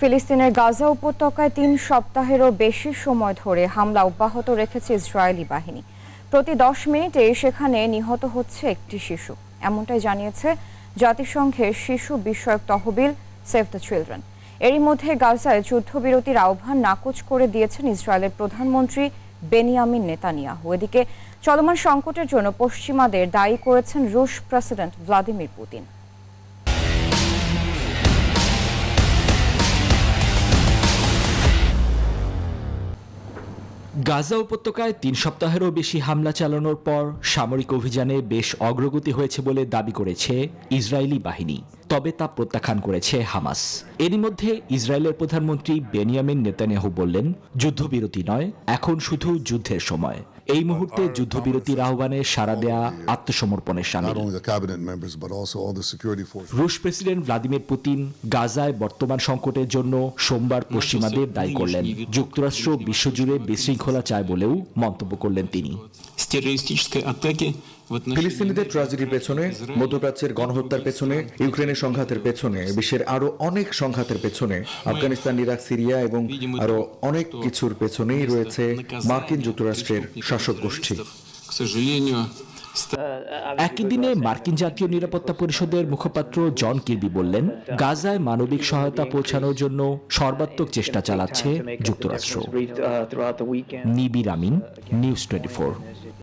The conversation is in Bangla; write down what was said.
ফিলিস্তিনের গাজা উপত্যকায় ৩ সপ্তাহেরও বেশি সময় ধরে হামলা অব্যাহত রেখেছে ইসরায়েলি বাহিনী। প্রতি ১০ মিনিটে সেখানে নিহত হচ্ছে একটি শিশু, এমনটাই জানিয়েছে জাতিসংঘের শিশু বিষয়ক তহবিল সেভ দ্য চিলড্রেন। এরই মধ্যে গাজায় যুদ্ধবিরতির আহ্বান নাকচ করে দিয়েছেন ইসরায়েলের প্রধানমন্ত্রী বেনিয়ামিন নেতানিয়াহু। এদিকে চলমান সংকটের জন্য পশ্চিমাদের দায়ী করেছেন রুশ প্রেসিডেন্ট ভ্লাদিমির পুতিন। গাজা উপত্যকায় ৩ সপ্তাহেরও বেশি হামলা চালানোর পর সামরিক অভিযানে বেশ অগ্রগতি হয়েছে বলে দাবি করেছে ইসরায়েলি বাহিনী, তবে তা প্রত্যাখ্যান করেছে হামাস। এরই মধ্যে ইসরায়েলের প্রধানমন্ত্রী বেনিয়ামিন নেতানিয়াহু বললেন, যুদ্ধবিরতি নয়, এখন শুধু যুদ্ধের সময়। এই মুহূর্তে যুদ্ধবিরতির আহ্বানে সাড়া দেয়া আত্মসমর্পণের সামিল। রুশ প্রেসিডেন্ট ভ্লাদিমির পুতিন গাজায় বর্তমান সংকটের জন্য সোমবার পশ্চিমাদের দায়ী করলেন। যুক্তরাষ্ট্র বিশ্বজুড়ে বিশৃঙ্খলা চায় বলেও মন্তব্য করলেন তিনি। ফিলিস্তিনিদের ট্র্যাজেডির পেছনে, মধ্যপ্রাচ্যের গণহত্যার পেছনে, ইউক্রেনের সংঘাতের পেছনে, বিশ্বের আরো অনেক সংঘাতের পেছনে, আফগানিস্তান, ইরাক, সিরিয়া এবং আরো অনেক কিছুর পেছনেই রয়েছে মার্কিন যুক্তরাষ্ট্রের শাসক গোষ্ঠী। একই দিনে মার্কিন জাতীয় নিরাপত্তা পরিষদের মুখপাত্র জন কির্বি বললেন, গাজায় মানবিক সহায়তা পৌঁছানোর জন্য সর্বাত্মক চেষ্টা চালাচ্ছে যুক্তরাষ্ট্র।